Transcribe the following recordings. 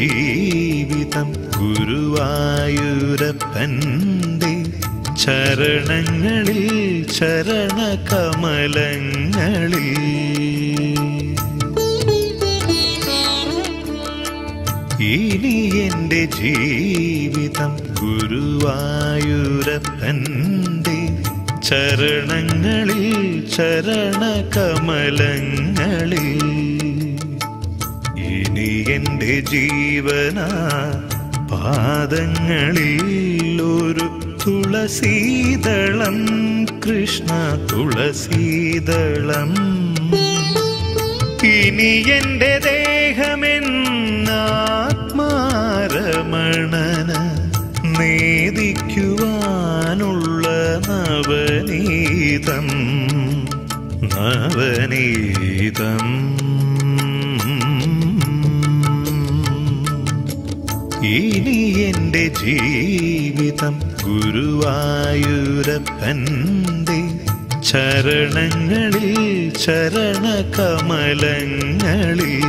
ജീവിതം ഗുരുവായൂരപ്പന്റെ ചരണങ്ങളിൽ ചരണകമലങ്ങളിൽ ഇനി എൻ്റെ ജീവിതം ഗുരുവായൂരപ്പന്റെ ചരണങ്ങളിൽ ചരണകമലങ്ങളിൽ എന്റെ ജീവന പാദങ്ങളിൽ ഒരു തുളസീദളം കൃഷ്ണ തുളസീദളം ഇനി എന്റെ ദേഹമെന്നാത്മാരമണന നേദിക്കുവാനുള്ള നവനീതം നവനീതം ഇനി എൻ്റെ ജീവിതം ഗുരുവായൂരപ്പൻ്റെ ചരണങ്ങളിൽ ചരണകമലങ്ങളിൽ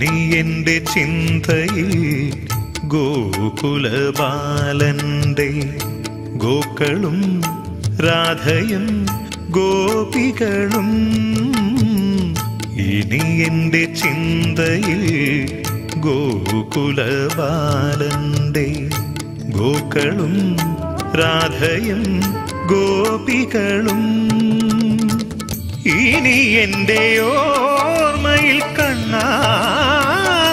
ഇനി എൻ്റെ ചിന്തയിൽ ഗോകുലബാലൻ്റെ ഗോക്കളും രാധയും ഗോപികളും ഇനി എൻ്റെ ചിന്തയിൽ ഗോകുലബാലൻ്റെ ഗോക്കളും രാധയും ഗോപികളും ഇനി എൻ്റെ ഓർമ്മയിൽ കണ്ണാ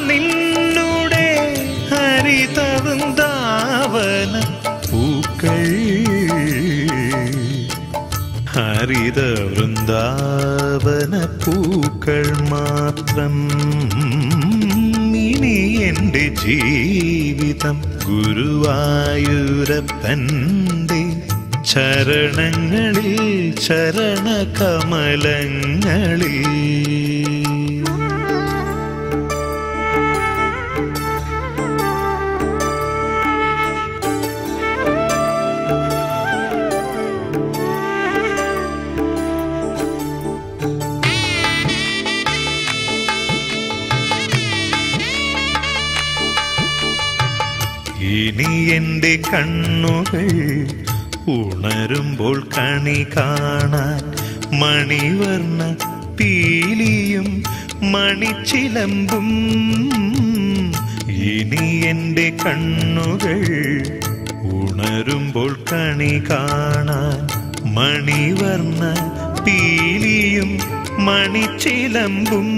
നിന്നുടെ ഹരിതവൃന്ദാവന പൂക്കൾ ഹരിതവൃന്ദാവന പൂക്കൾ മാത്രം ഇനി എൻ്റെ ജീവിതം ഗുരുവായൂരപ്പൻ്റെ ചരണങ്ങളിൽ ചരണകമലങ്ങളിൽ ഇനി എൻ്റെ കണ്ണുകൾ ഉണരുമ്പോൾ കണി കാണാൻ മണിവർണ്ണ പീലിയും മണിച്ചിലമ്പും ഇനി എൻ്റെ കണ്ണുകൾ ഉണരുമ്പോൾ കണി കാണാൻ മണിവർണ്ണ പീലിയും മണിച്ചിലമ്പും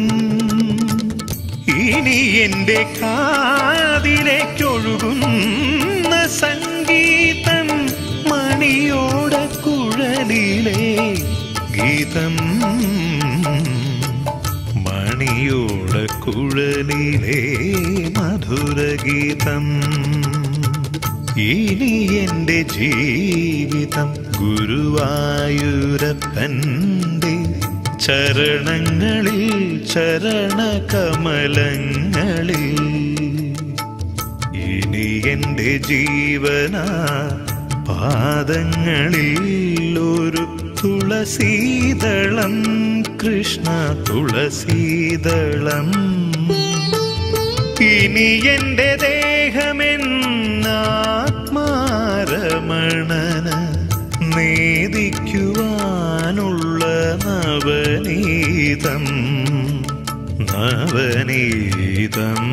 ഇനി എൻ്റെ കാതിലേക്കൊഴുകുന്ന സംഗീതം മണിയോട കുഴലിലെ ഗീതം മണിയോട കുഴലിലെ മധുരഗീതം ഇനി എൻ്റെ ജീവിതം ഗുരുവായൂരപ്പൻ്റെ ചരണങ്ങളിൽ ചരണകമലങ്ങളിൽ ഇനി എൻ്റെ ജീവന പാദങ്ങളിൽ ഒരു തുളസീദളം കൃഷ്ണ തുളസീദളം ഇനി എൻ്റെ ദേഹമെന്നാത്മാരമണന നേദിക്കുവാനുള്ള നവനീതം നവനീതം